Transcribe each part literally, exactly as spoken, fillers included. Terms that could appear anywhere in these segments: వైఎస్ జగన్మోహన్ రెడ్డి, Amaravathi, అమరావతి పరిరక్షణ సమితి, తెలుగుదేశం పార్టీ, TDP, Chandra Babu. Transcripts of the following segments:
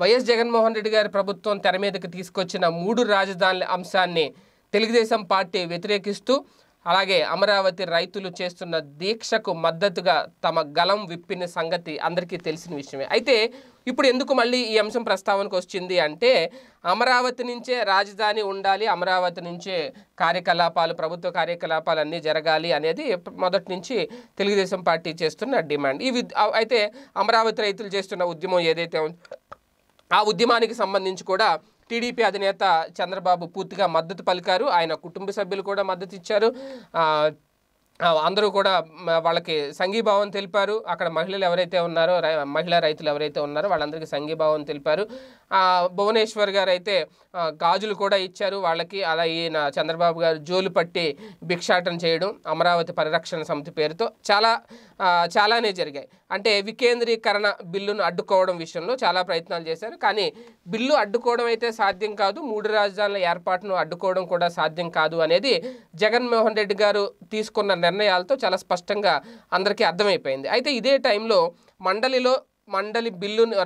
వైఎస్ జగన్మోహన్ రెడ్డి గారి ప్రభుత్వం తెర మీదకి తీసుకొచ్చిన మూడు రాజధానుల అంశాన్ని తెలుగుదేశం పార్టీ వ్యతిరేకిస్తూ అలాగే అమరావతి రైతులు చేస్తున్న దీక్షకు మద్దతుగా తమ గలం విప్పిన సంగతి అందరికీ తెలిసిన విషయమే. అయితే ఇప్పుడు ఎందుకు మళ్ళీ ఈ అంశం ప్రస్తావనకు వచ్చింది అంటే అమరావతి నుంచే రాజధాని ఉండాలి, అమరావతి నుంచే కార్యకలాపాలు ప్రభుత్వ కార్యకలాపాలు అన్నీ జరగాలి అనేది మొదటి నుంచి తెలుగుదేశం పార్టీ చేస్తున్న డిమాండ్. ఇవి అయితే అమరావతి రైతులు చేస్తున్న ఉద్యమం ఏదైతే ఆ ఉద్యమానికి సంబంధించి కూడా టీడీపీ అధినేత చంద్రబాబు పూర్తిగా మద్దతు పలికారు. ఆయన కుటుంబ సభ్యులు కూడా మద్దతు ఇచ్చారు. అందరూ కూడా వాళ్ళకి సంఘీభావం తెలిపారు. అక్కడ మహిళలు ఎవరైతే ఉన్నారో మహిళా రైతులు ఎవరైతే ఉన్నారో వాళ్ళందరికీ సంఘీభావం తెలిపారు. భువనేశ్వర్ గారు అయితే గాజులు కూడా ఇచ్చారు వాళ్ళకి. అలా ఈయన చంద్రబాబు గారు జోలు పట్టి భిక్షాటన చేయడం అమరావతి పరిరక్షణ సమితి పేరుతో చాలా చాలానే జరిగాయి. అంటే వికేంద్రీకరణ బిల్లును అడ్డుకోవడం విషయంలో చాలా ప్రయత్నాలు చేశారు. కానీ బిల్లు అడ్డుకోవడం అయితే సాధ్యం కాదు, మూడు రాజధానుల ఏర్పాటును అడ్డుకోవడం కూడా సాధ్యం కాదు అనేది జగన్మోహన్ రెడ్డి గారు తీసుకున్న నిర్ణయాలతో చాలా స్పష్టంగా అందరికీ అర్థమైపోయింది. అయితే ఇదే టైంలో మండలిలో మండలి బిల్లును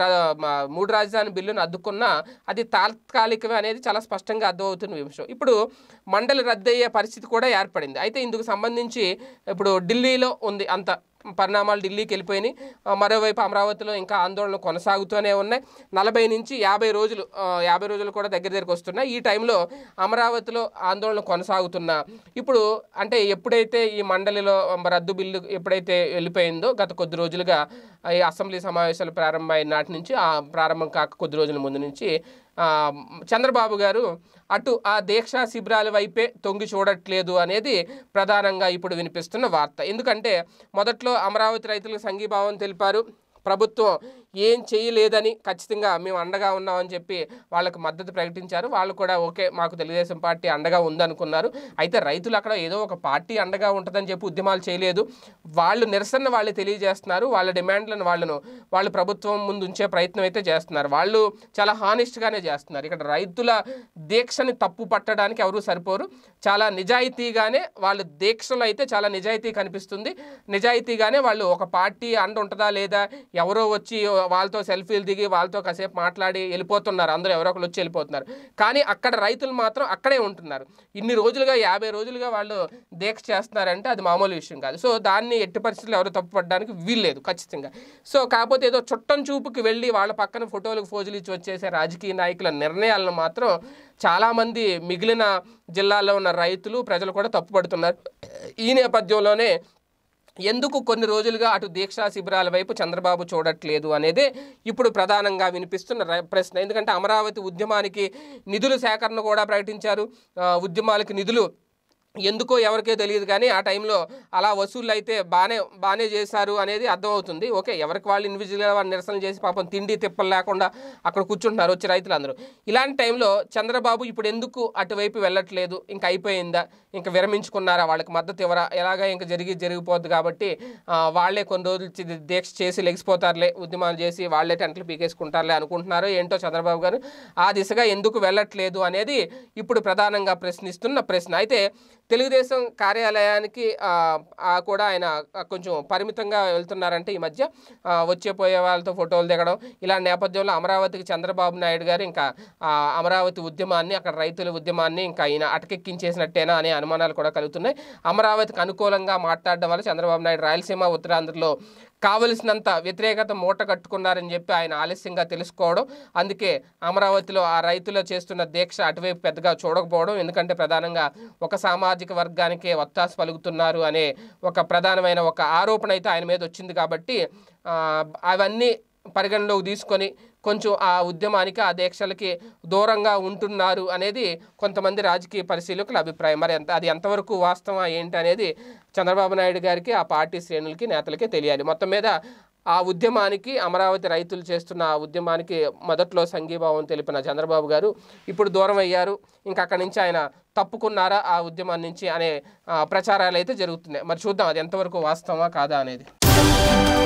మూడు రాజధాని బిల్లును అడ్డుకున్నా అది తాత్కాలికమే అనేది చాలా స్పష్టంగా అర్థమవుతున్న విషయం. ఇప్పుడు మండలి రద్దయ్యే పరిస్థితి కూడా ఏర్పడింది. అయితే ఇందుకు సంబంధించి ఇప్పుడు ఢిల్లీలో ఉంది అంత పరిణామాలు ఢిల్లీకి వెళ్ళిపోయినాయి. మరోవైపు అమరావతిలో ఇంకా ఆందోళనలు కొనసాగుతూనే ఉన్నాయి. నలభై నుంచి యాభై రోజులు యాభై రోజులు కూడా దగ్గర దగ్గరకు వస్తున్నాయి. ఈ టైంలో అమరావతిలో ఆందోళన కొనసాగుతున్నా ఇప్పుడు అంటే ఎప్పుడైతే ఈ మండలిలో రద్దు బిల్లు ఎప్పుడైతే వెళ్ళిపోయిందో గత కొద్ది రోజులుగా ఈ అసెంబ్లీ సమావేశాలు ప్రారంభమైన నాటి నుంచి ఆ ప్రారంభం కాక కొద్ది రోజుల ముందు నుంచి చంద్రబాబు గారు అటు ఆ దీక్షా శిబిరాల వైపే తొంగి చూడట్లేదు అనేది ప్రధానంగా ఇప్పుడు వినిపిస్తున్న వార్త. ఎందుకంటే మొదట్లో అమరావతి రైతులకు సంఘీభావం తెలిపారు. ప్రభుత్వం ఏం చేయలేదని ఖచ్చితంగా మేము అండగా ఉన్నామని చెప్పి వాళ్ళకు మద్దతు ప్రకటించారు. వాళ్ళు కూడా ఓకే మాకు తెలుగుదేశం పార్టీ అండగా ఉందనుకున్నారు. అయితే రైతులు అక్కడ ఏదో ఒక పార్టీ అండగా ఉంటుందని చెప్పి ఉద్యమాలు చేయలేదు. వాళ్ళు నిరసన వాళ్ళు తెలియజేస్తున్నారు. వాళ్ళ డిమాండ్లను వాళ్ళను వాళ్ళు ప్రభుత్వం ముందు ఉంచే ప్రయత్నం అయితే చేస్తున్నారు. వాళ్ళు చాలా హానెస్ట్గానే చేస్తున్నారు. ఇక్కడ రైతుల దీక్షని తప్పు పట్టడానికి ఎవరూ సరిపోరు. చాలా నిజాయితీగానే వాళ్ళ దీక్షలు అయితే చాలా నిజాయితీ కనిపిస్తుంది. నిజాయితీగానే వాళ్ళు ఒక పార్టీ అండ ఉంటుందా లేదా ఎవరో వచ్చి వాళ్ళతో సెల్ఫీలు దిగి వాళ్ళతో కాసేపు మాట్లాడి వెళ్ళిపోతున్నారు. అందరూ ఎవరో ఒకరు వచ్చి వెళ్ళిపోతున్నారు. కానీ అక్కడ రైతులు మాత్రం అక్కడే ఉంటున్నారు. ఇన్ని రోజులుగా యాభై రోజులుగా వాళ్ళు దీక్ష చేస్తున్నారంటే అది మామూలు విషయం కాదు. సో దాన్ని ఎట్టి పరిస్థితుల్లో ఎవరు తప్పుపడడానికి వీల్లేదు ఖచ్చితంగా. సో కాకపోతే ఏదో చుట్టం చూపుకి వెళ్ళి వాళ్ళ పక్కన ఫోటోలకు ఫోజులు ఇచ్చి వచ్చేసే రాజకీయ నాయకుల నిర్ణయాలను మాత్రం చాలామంది మిగిలిన జిల్లాల్లో ఉన్న రైతులు ప్రజలు కూడా తప్పుపడుతున్నారు. ఈ నేపథ్యంలోనే ఎందుకు కొన్ని రోజులుగా అటు దీక్షా శిబిరాల వైపు చంద్రబాబు చూడట్లేదు అనేదే ఇప్పుడు ప్రధానంగా వినిపిస్తున్న ప్రశ్న. ఎందుకంటే అమరావతి ఉద్యమానికి నిధుల సేకరణ కూడా ప్రకటించారు. ఉద్యమాలకు నిధులు ఎందుకో ఎవరికే తెలియదు కానీ ఆ టైంలో అలా వసూళ్ళు అయితే బాగానే బాగానే చేశారు అనేది అర్థమవుతుంది. ఓకే ఎవరికి వాళ్ళు ఇండివిజువల్గా వాళ్ళు నిరసనలు చేసి పాపం తిండి తిప్పలు లేకుండా అక్కడ కూర్చుంటున్నారు వచ్చి రైతులందరూ. ఇలాంటి టైంలో చంద్రబాబు ఇప్పుడు ఎందుకు అటువైపు వెళ్ళట్లేదు? ఇంకా అయిపోయిందా? ఇంకా విరమించుకున్నారా? వాళ్ళకి మద్దతు ఇవ్వరా? ఎలాగా ఇంకా జరిగి జరిగిపోద్ది కాబట్టి వాళ్ళే కొన్ని రోజులు దీక్ష చేసి లెగిసిపోతారులే, ఉద్యమాలు చేసి వాళ్ళే టెంట్లు పీకేసుకుంటారులే అనుకుంటున్నారో ఏంటో చంద్రబాబు గారు ఆ దిశగా ఎందుకు వెళ్ళట్లేదు అనేది ఇప్పుడు ప్రధానంగా ప్రశ్నిస్తున్న ప్రశ్న. అయితే తెలుగుదేశం కార్యాలయానికి కూడా ఆయన కొంచెం పరిమితంగా వెళ్తున్నారంటే ఈ మధ్య వచ్చే పోయే వాళ్ళతో ఫోటోలు దిగడం ఇలా నేపథ్యంలో అమరావతికి చంద్రబాబు నాయుడు గారు ఇంకా అమరావతి ఉద్యమాన్ని అక్కడ రైతుల ఉద్యమాన్ని ఇంకా ఆయన అటకెక్కించేసినట్టేనా అనే అనుమానాలు కూడా కలుగుతున్నాయి. అమరావతికి అనుకూలంగా మాట్లాడడం వల్ల చంద్రబాబు నాయుడు రాయలసీమ ఉత్తరాంధ్రలో కావలసినంత వ్యతిరేకత మూట కట్టుకున్నారని చెప్పి ఆయన ఆలస్యంగా తెలుసుకోవడం, అందుకే అమరావతిలో ఆ రైతులు చేస్తున్న దీక్ష అటువైపు పెద్దగా చూడకపోవడం, ఎందుకంటే ప్రధానంగా ఒక సామాజిక వర్గానికే వత్తాసు పలుకుతున్నారు అనే ఒక ప్రధానమైన ఒక ఆరోపణ అయితే ఆయన మీద వచ్చింది కాబట్టి అవన్నీ పరిగణలోకి తీసుకొని కొంచెం ఆ ఉద్యమానికి ఆ దీక్షలకి దూరంగా ఉంటున్నారు అనేది కొంతమంది రాజకీయ పరిశీలకుల అభిప్రాయం. మరి ఎంత అది ఎంతవరకు వాస్తవం ఏంటి అనేది చంద్రబాబు నాయుడు గారికి ఆ పార్టీ శ్రేణులకి నేతలకే తెలియాలి. మొత్తం మీద ఆ ఉద్యమానికి అమరావతి రైతులు చేస్తున్న ఆ ఉద్యమానికి మొదట్లో సంఘీభావం తెలిపిన చంద్రబాబు గారు ఇప్పుడు దూరం అయ్యారు. ఇంకా అక్కడి నుంచి ఆయన తప్పుకున్నారా ఆ ఉద్యమాన్ని నుంచి అనే ప్రచారాలు అయితే జరుగుతున్నాయి. మరి చూద్దాం అది ఎంతవరకు వాస్తవమా కాదా అనేది.